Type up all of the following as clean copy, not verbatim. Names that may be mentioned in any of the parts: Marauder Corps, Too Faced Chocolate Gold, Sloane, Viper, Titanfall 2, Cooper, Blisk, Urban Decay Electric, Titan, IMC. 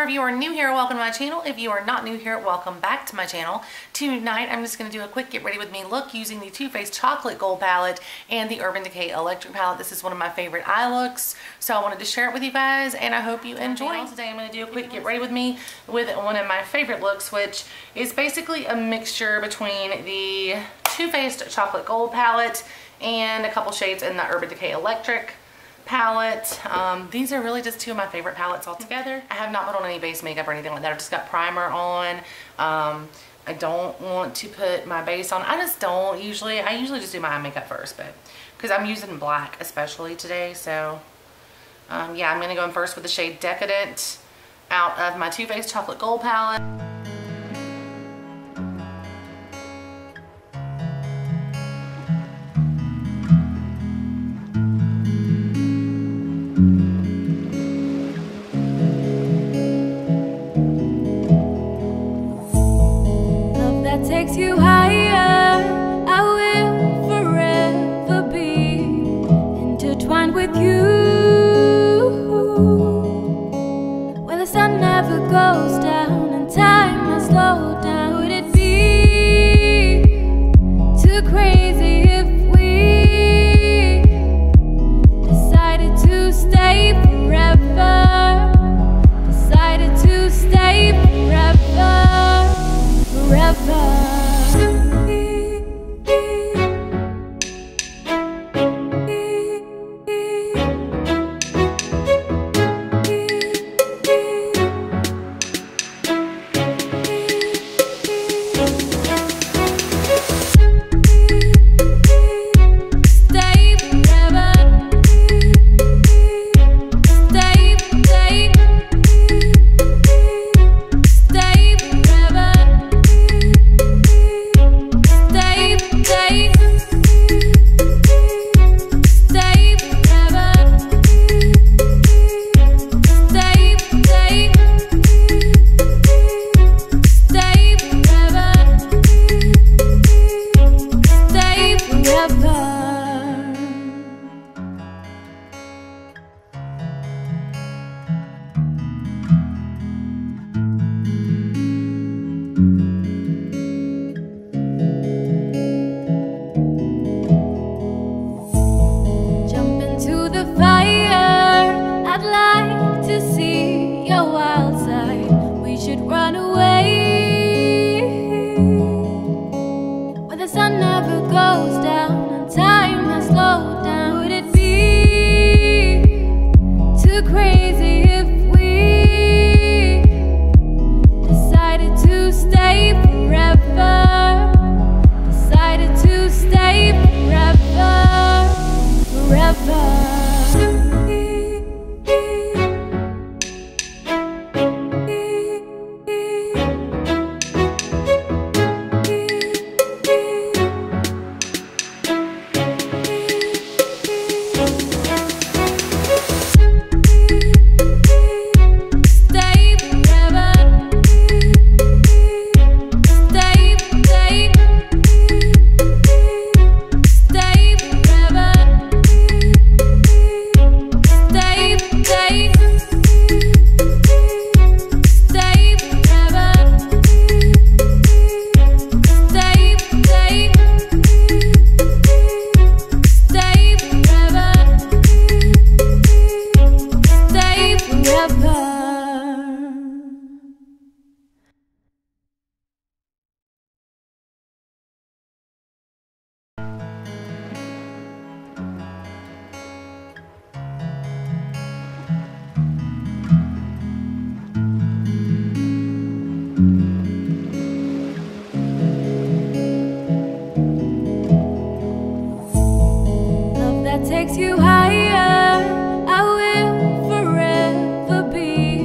Some of you are new here, welcome to my channel. If you are not new here, welcome back to my channel. Tonight, I'm just going to do a quick get ready with me look using the Too Faced Chocolate Gold palette and the Urban Decay Electric palette. This is one of my favorite eye looks, so I wanted to share it with you guys, and I hope you enjoy. Today, I'm going to do a quick get ready with me with one of my favorite looks, which is basically a mixture between the Too Faced Chocolate Gold palette and a couple shades in the Urban Decay Electric palette. These are really just two of my favorite palettes altogether. I have not put on any base makeup or anything like that. I've just got primer on. I don't want to put my base on. I just don't usually. I usually just do my eye makeup first, but because I'm using black especially today. So yeah, I'm going to go in first with the shade Decadent out of my Too Faced Chocolate Gold palette. Takes you higher, I will forever be intertwined with you. Well, the sun never goes down and time has slowed down. Would it be too crazy if we decided to stay forever? Decided to stay forever, forever. Takes you higher, I will forever be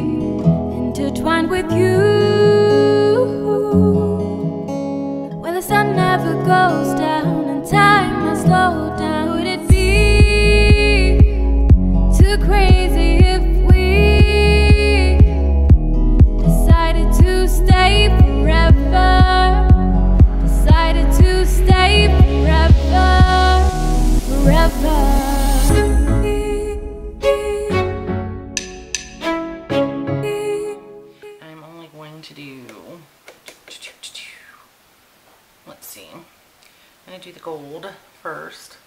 Gold first,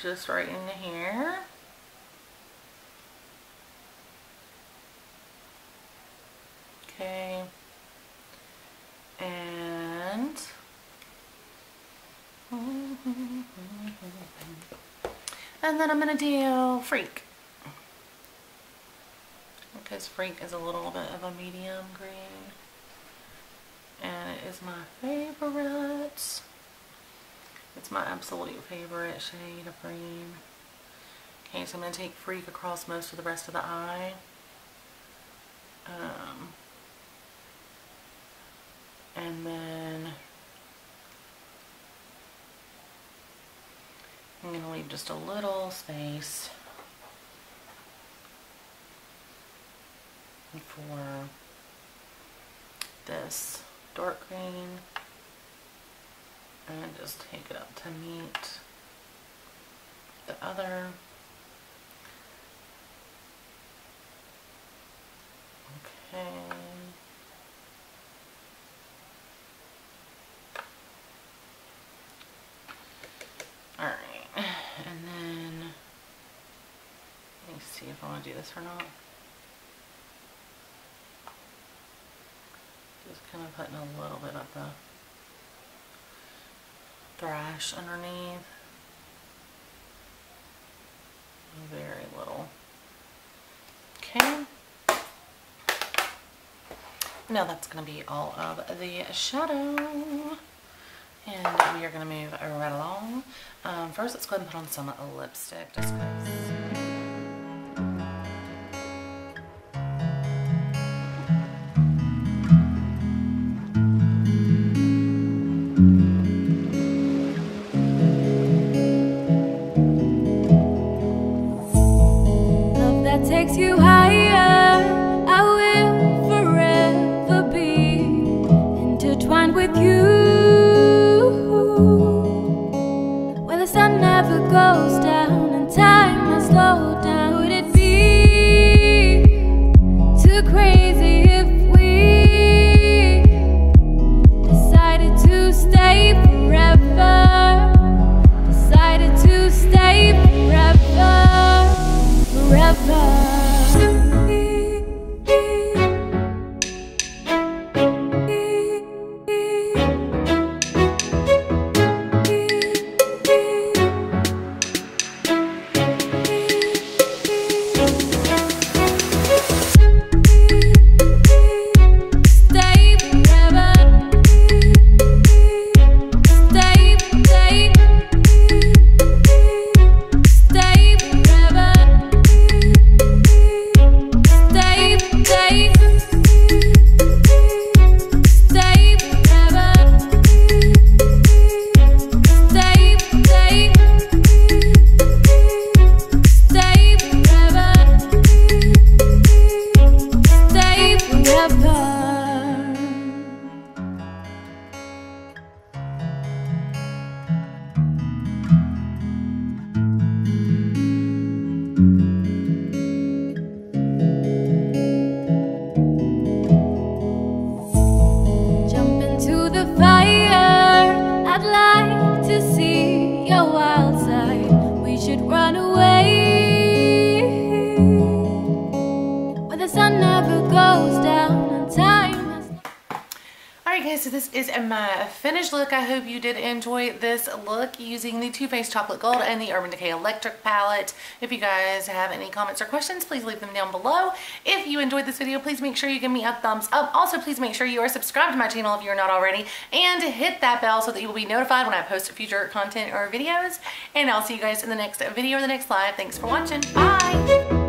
just right in here. Okay, and then I'm gonna do Freak, because Freak is a little bit of a medium green and it is my favorite. It's my absolute favorite shade of green. Okay, so I'm going to take Freak across most of the rest of the eye. And then I'm going to leave just a little space for this dark green. And just take it up to meet the other. Okay. Alright. And then let me see if I want to do this or not. Just kind of putting a little bit of the thrash underneath. Very little. Okay. Now that's going to be all of the shadow. And we are going to move right along. First, let's go ahead and put on some lipstick. Just because. Takes you higher, I will forever be intertwined with you. Well, the sun never goes down and time has slowed down. Would it be too crazy if we decided to stay forever? Decided to stay forever, forever. So this is my finished look. I hope you did enjoy this look using the Too Faced Chocolate Gold and the Urban Decay Electric palette. If you guys have any comments or questions, please leave them down below. If you enjoyed this video, please make sure you give me a thumbs up. Also, please make sure you are subscribed to my channel if you're not already, and hit that bell so that you will be notified when I post future content or videos. And I'll see you guys in the next video or the next live. Thanks for watching. Bye!